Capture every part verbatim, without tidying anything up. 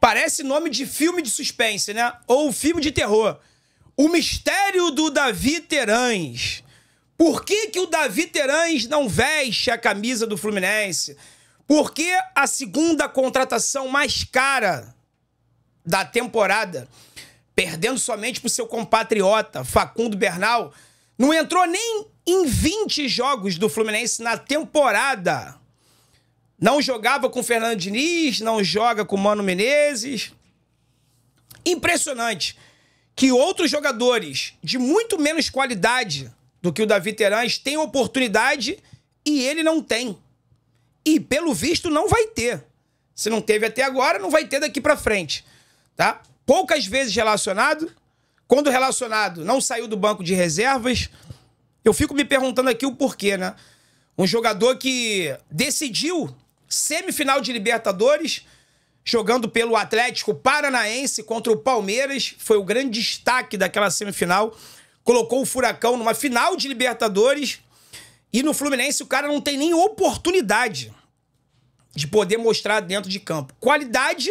Parece nome de filme de suspense, né? Ou filme de terror. O mistério do David Terans. Por que que o David Terans não veste a camisa do Fluminense? Por que a segunda contratação mais cara da temporada, perdendo somente para o seu compatriota, Facundo Bernal, não entrou nem em vinte jogos do Fluminense na temporada? Não jogava com o Fernando Diniz, não joga com o Mano Menezes. Impressionante que outros jogadores de muito menos qualidade do que o David Terans têm oportunidade e ele não tem. E, pelo visto, não vai ter. Se não teve até agora, não vai ter daqui pra frente. Tá? Poucas vezes relacionado. Quando relacionado, não saiu do banco de reservas. Eu fico me perguntando aqui o porquê, né? Um jogador que decidiu semifinal de Libertadores, jogando pelo Atlético Paranaense contra o Palmeiras, foi o grande destaque daquela semifinal, colocou o Furacão numa final de Libertadores, e no Fluminense o cara não tem nem oportunidade de poder mostrar dentro de campo. Qualidade,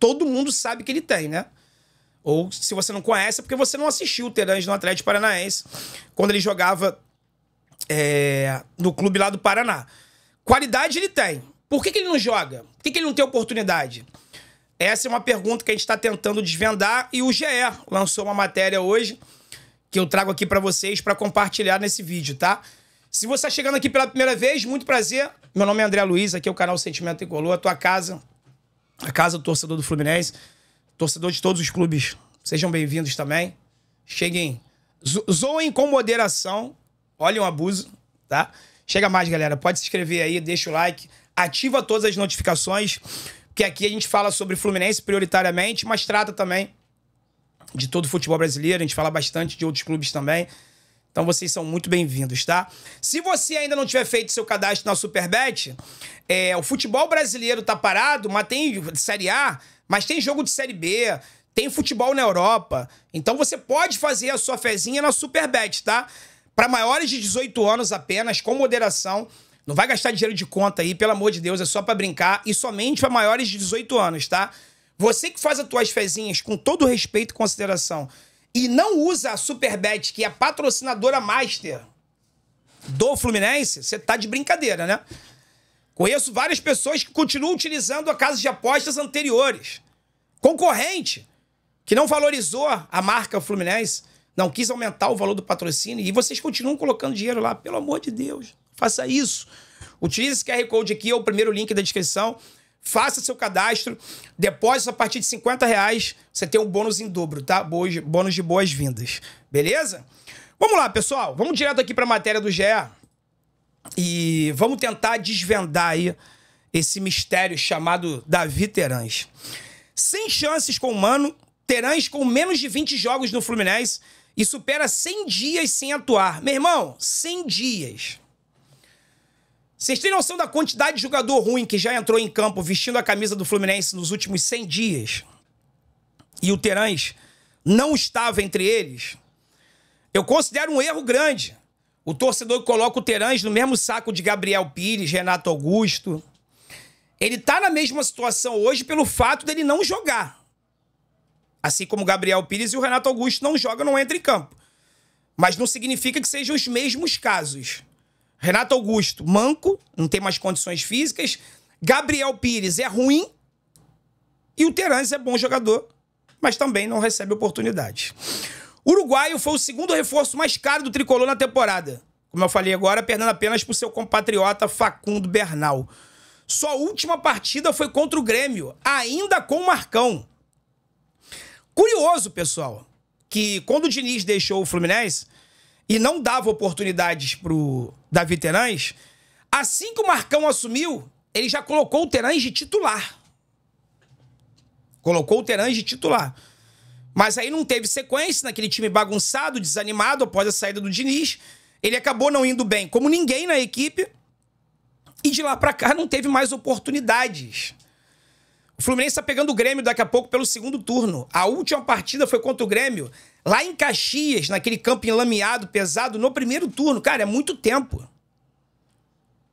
todo mundo sabe que ele tem, né? Ou se você não conhece, é porque você não assistiu o Terans no Atlético Paranaense, quando ele jogava é, no clube lá do Paraná. Qualidade ele tem. Por que que ele não joga? Por que que ele não tem oportunidade? Essa é uma pergunta que a gente está tentando desvendar e o G E lançou uma matéria hoje que eu trago aqui para vocês para compartilhar nesse vídeo, tá? Se você está chegando aqui pela primeira vez, muito prazer. Meu nome é André Luiz, aqui é o canal Sentimento Tricolor, a tua casa, a casa do torcedor do Fluminense, torcedor de todos os clubes. Sejam bem-vindos também. Cheguem, zoem com moderação, olhem o abuso, tá? Chega mais, galera. Pode se inscrever aí, deixa o like. Ativa todas as notificações, porque aqui a gente fala sobre Fluminense prioritariamente, mas trata também de todo o futebol brasileiro, a gente fala bastante de outros clubes também, então vocês são muito bem-vindos, tá? Se você ainda não tiver feito seu cadastro na Superbet, é, o futebol brasileiro tá parado, mas tem Série A, mas tem jogo de Série B, tem futebol na Europa, então você pode fazer a sua fezinha na Superbet, tá? Para maiores de dezoito anos apenas, com moderação. Não vai gastar dinheiro de conta aí, pelo amor de Deus, é só pra brincar e somente pra maiores de dezoito anos, tá? Você que faz as tuas fezinhas com todo respeito e consideração e não usa a Superbet, que é a patrocinadora master do Fluminense, você tá de brincadeira, né? Conheço várias pessoas que continuam utilizando a casa de apostas anteriores. Concorrente, que não valorizou a marca Fluminense, não quis aumentar o valor do patrocínio e vocês continuam colocando dinheiro lá, pelo amor de Deus. Faça isso. Utilize esse Q R Code aqui, é o primeiro link da descrição. Faça seu cadastro. Depósito a partir de cinquenta reais. Você tem um bônus em dobro, tá? Boas, bônus de boas-vindas. Beleza? Vamos lá, pessoal. Vamos direto aqui para a matéria do G E. E vamos tentar desvendar aí esse mistério chamado David Terans. Sem chances com o Mano, Terans com menos de vinte jogos no Fluminense e supera cem dias sem atuar. Meu irmão, cem dias. Vocês têm noção da quantidade de jogador ruim que já entrou em campo vestindo a camisa do Fluminense nos últimos cem dias? E o Terans não estava entre eles? Eu considero um erro grande. O torcedor que coloca o Terans no mesmo saco de Gabriel Pires, Renato Augusto. Ele está na mesma situação hoje pelo fato dele não jogar. Assim como o Gabriel Pires e o Renato Augusto não jogam, não entram em campo. Mas não significa que sejam os mesmos casos. Renato Augusto, manco, não tem mais condições físicas. Gabriel Pires é ruim. E o Terans é bom jogador, mas também não recebe oportunidades. O uruguaio foi o segundo reforço mais caro do Tricolor na temporada. Como eu falei agora, perdendo apenas para o seu compatriota Facundo Bernal. Sua última partida foi contra o Grêmio, ainda com o Marcão. Curioso, pessoal, que quando o Diniz deixou o Fluminense e não dava oportunidades pro David Terans, assim que o Marcão assumiu, ele já colocou o Terans de titular. Colocou o Terans de titular. Mas aí não teve sequência naquele time bagunçado, desanimado, após a saída do Diniz. Ele acabou não indo bem, como ninguém na equipe. E de lá pra cá não teve mais oportunidades. O Fluminense tá pegando o Grêmio daqui a pouco pelo segundo turno. A última partida foi contra o Grêmio, lá em Caxias, naquele campo enlameado, pesado, no primeiro turno. Cara, é muito tempo.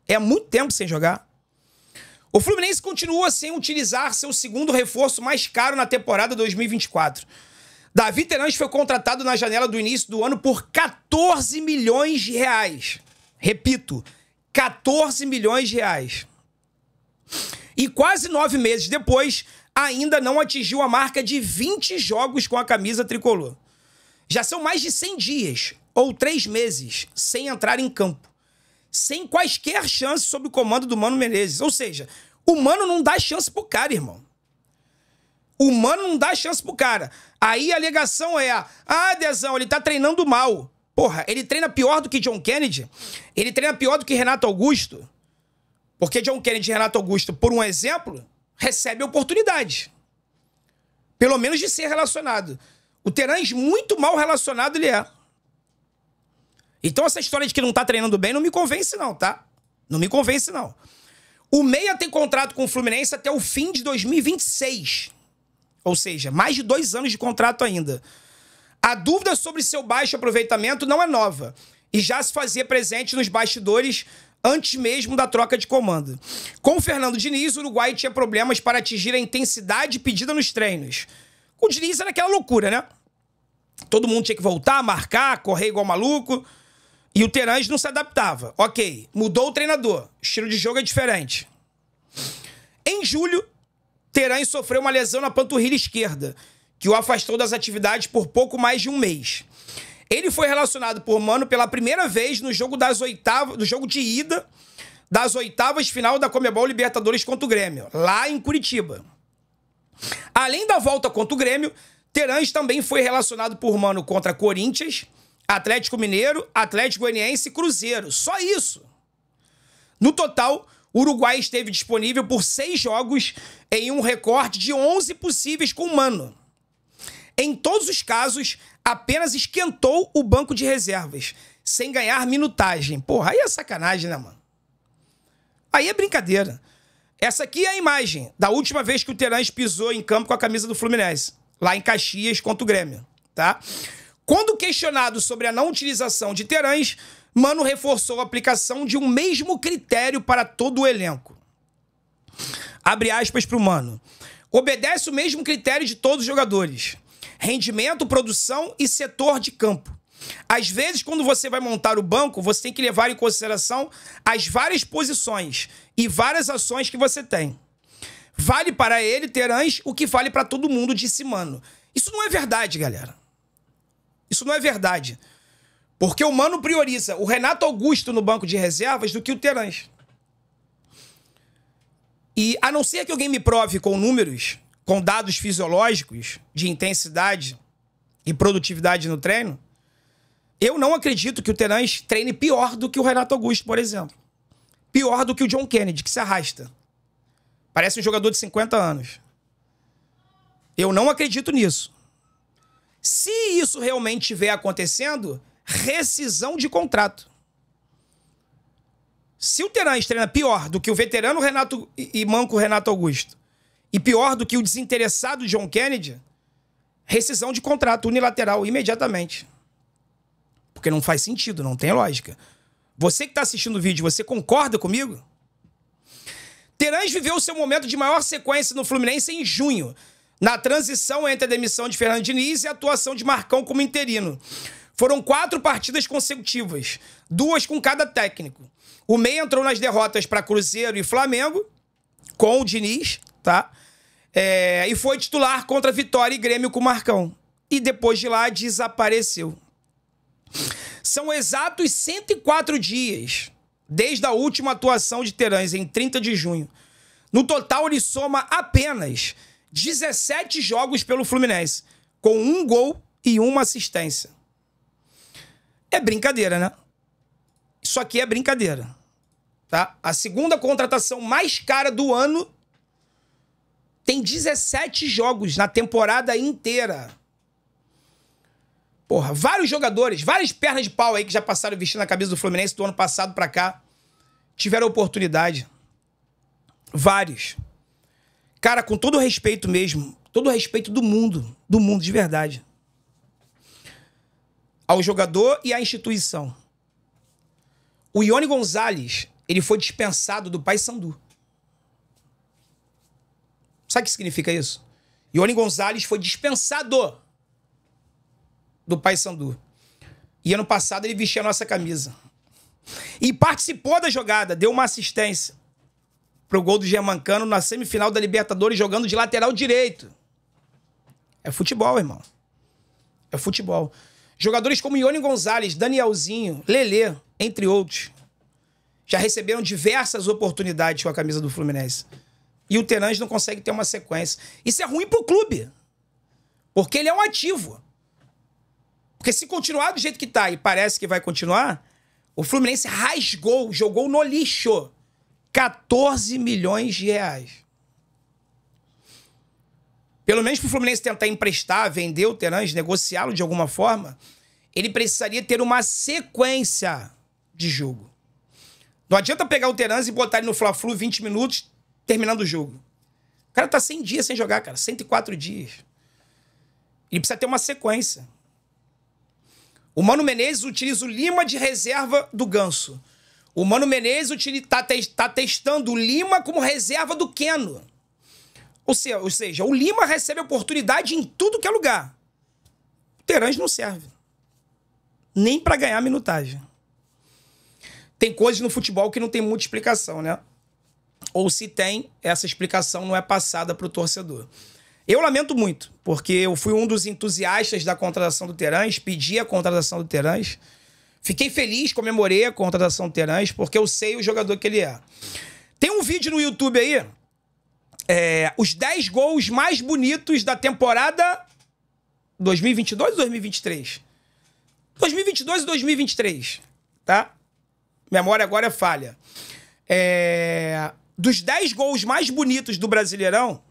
É muito tempo sem jogar. O Fluminense continua sem utilizar seu segundo reforço mais caro na temporada dois mil e vinte e quatro. David Terans foi contratado na janela do início do ano por quatorze milhões de reais. Repito, quatorze milhões de reais. E quase nove meses depois, ainda não atingiu a marca de vinte jogos com a camisa tricolor. Já são mais de cem dias, ou três meses, sem entrar em campo. Sem quaisquer chance sob o comando do Mano Menezes. Ou seja, o Mano não dá chance pro cara, irmão. O Mano não dá chance pro cara. Aí a alegação é, ah, Dezão, ele tá treinando mal. Porra, ele treina pior do que John Kennedy? Ele treina pior do que Renato Augusto? Porque John Kennedy e Renato Augusto, por um exemplo, recebem oportunidade. Pelo menos de ser relacionado. O Terans, muito mal relacionado ele é. Então essa história de que não tá treinando bem não me convence não, tá? Não me convence não. O Meia tem contrato com o Fluminense até o fim de dois mil e vinte e seis. Ou seja, mais de dois anos de contrato ainda. A dúvida sobre seu baixo aproveitamento não é nova. E já se fazia presente nos bastidores antes mesmo da troca de comando. Com o Fernando Diniz, o Uruguai tinha problemas para atingir a intensidade pedida nos treinos. Com o Diniz era aquela loucura, né? Todo mundo tinha que voltar, marcar, correr igual maluco. E o Terans não se adaptava. Ok, mudou o treinador. O estilo de jogo é diferente. Em julho, Terans sofreu uma lesão na panturrilha esquerda, que o afastou das atividades por pouco mais de um mês. Ele foi relacionado por Mano pela primeira vez no jogo das oitavas, no jogo de ida das oitavas final da Comebol Libertadores contra o Grêmio, lá em Curitiba. Além da volta contra o Grêmio, Terans também foi relacionado por Mano contra Corinthians, Atlético Mineiro, Atlético Goianiense e Cruzeiro. Só isso. No total, o Uruguai esteve disponível por seis jogos em um recorde de onze possíveis com o Mano. Em todos os casos, apenas esquentou o banco de reservas, sem ganhar minutagem. Porra, aí é sacanagem, né, mano? Aí é brincadeira. Essa aqui é a imagem da última vez que o Terans pisou em campo com a camisa do Fluminense, lá em Caxias contra o Grêmio, tá? Quando questionado sobre a não utilização de Terans, Mano reforçou a aplicação de um mesmo critério para todo o elenco. Abre aspas pro Mano. Obedece o mesmo critério de todos os jogadores. Rendimento, produção e setor de campo. Às vezes, quando você vai montar o banco, você tem que levar em consideração as várias posições e várias ações que você tem. Vale para ele, Terans, o que vale para todo mundo, disse Mano. Isso não é verdade, galera. Isso não é verdade. Porque o Mano prioriza o Renato Augusto no banco de reservas do que o Terans. E a não ser que alguém me prove com números, com dados fisiológicos de intensidade e produtividade no treino, eu não acredito que o Terans treine pior do que o Renato Augusto, por exemplo. Pior do que o John Kennedy, que se arrasta. Parece um jogador de cinquenta anos. Eu não acredito nisso. Se isso realmente estiver acontecendo, rescisão de contrato. Se o Terans treina pior do que o veterano Renato e manco Renato Augusto e pior do que o desinteressado John Kennedy, rescisão de contrato unilateral imediatamente. Porque não faz sentido, não tem lógica. Você que está assistindo o vídeo, você concorda comigo? Terans viveu seu momento de maior sequência no Fluminense em junho, na transição entre a demissão de Fernando Diniz e a atuação de Marcão como interino. Foram quatro partidas consecutivas, duas com cada técnico. O Meia entrou nas derrotas para Cruzeiro e Flamengo, com o Diniz, tá? É, e foi titular contra Vitória e Grêmio com o Marcão. E depois de lá, desapareceu. São exatos cento e quatro dias desde a última atuação de Terans, em trinta de junho. No total, ele soma apenas dezessete jogos pelo Fluminense, com um gol e uma assistência. É brincadeira, né? Isso aqui é brincadeira, tá? A segunda contratação mais cara do ano tem dezessete jogos na temporada inteira. Porra, vários jogadores, várias pernas de pau aí que já passaram vestindo a camisa do Fluminense do ano passado pra cá, tiveram oportunidade. Vários. Cara, com todo o respeito mesmo, todo o respeito do mundo, do mundo de verdade, ao jogador e à instituição. O Yoni González, ele foi dispensado do Paysandu. Sabe o que significa isso? Yoni González foi dispensado do Paysandu. E ano passado ele vestia a nossa camisa. E participou da jogada, deu uma assistência pro gol do Germán Cano na semifinal da Libertadores, jogando de lateral direito. É futebol, irmão. É futebol. Jogadores como Yoni González, Danielzinho, Lelê, entre outros, já receberam diversas oportunidades com a camisa do Fluminense. E o Terans não consegue ter uma sequência. Isso é ruim pro clube, porque ele é um ativo. Porque se continuar do jeito que tá, e parece que vai continuar, o Fluminense rasgou, jogou no lixo quatorze milhões de reais. Pelo menos para o Fluminense tentar emprestar, vender o Terans, negociá-lo de alguma forma, ele precisaria ter uma sequência de jogo. Não adianta pegar o Terans e botar ele no Fla-Flu vinte minutos, terminando o jogo. O cara tá cem dias sem jogar, cara. cento e quatro dias. Ele precisa ter uma sequência. O Mano Menezes utiliza o Lima de reserva do Ganso. O Mano Menezes está te tá testando o Lima como reserva do Keno. Ou seja, ou seja, o Lima recebe oportunidade em tudo que é lugar. O Terans não serve. Nem para ganhar minutagem. Tem coisas no futebol que não tem muita explicação, né? Ou se tem, essa explicação não é passada para o torcedor. Eu lamento muito, porque eu fui um dos entusiastas da contratação do Terans, pedi a contratação do Terans, fiquei feliz, comemorei a contratação do Terans, porque eu sei o jogador que ele é. Tem um vídeo no YouTube aí, é, os dez gols mais bonitos da temporada dois mil e vinte e dois e dois mil e vinte e três. dois mil e vinte e dois e dois mil e vinte e três, tá? Memória agora é falha. É, dos dez gols mais bonitos do Brasileirão,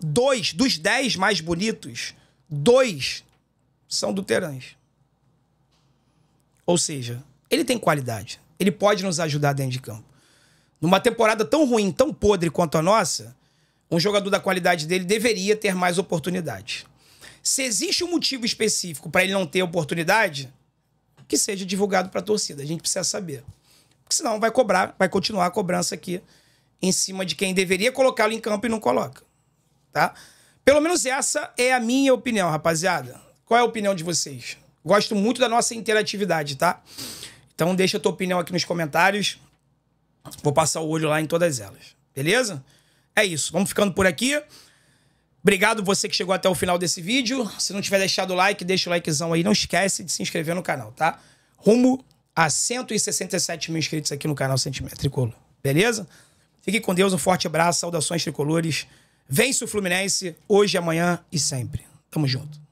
dois dos dez mais bonitos, dois são do Terans. Ou seja, ele tem qualidade. Ele pode nos ajudar dentro de campo. Numa temporada tão ruim, tão podre quanto a nossa, um jogador da qualidade dele deveria ter mais oportunidades. Se existe um motivo específico para ele não ter oportunidade, que seja divulgado para a torcida. A gente precisa saber. Porque senão vai cobrar, vai continuar a cobrança aqui em cima de quem deveria colocá-lo em campo e não coloca. Tá? Pelo menos essa é a minha opinião, rapaziada. Qual é a opinião de vocês? Gosto muito da nossa interatividade, tá? Então deixa a tua opinião aqui nos comentários. Vou passar o olho lá em todas elas. Beleza? É isso. Vamos ficando por aqui. Obrigado você que chegou até o final desse vídeo. Se não tiver deixado o like, deixa o likezão aí. Não esquece de se inscrever no canal, tá? Rumo a cento e sessenta e sete mil inscritos aqui no canal Sentimento Tricolor. Beleza? Fique com Deus. Um forte abraço. Saudações tricolores. Vence o Fluminense hoje, amanhã e sempre. Tamo junto.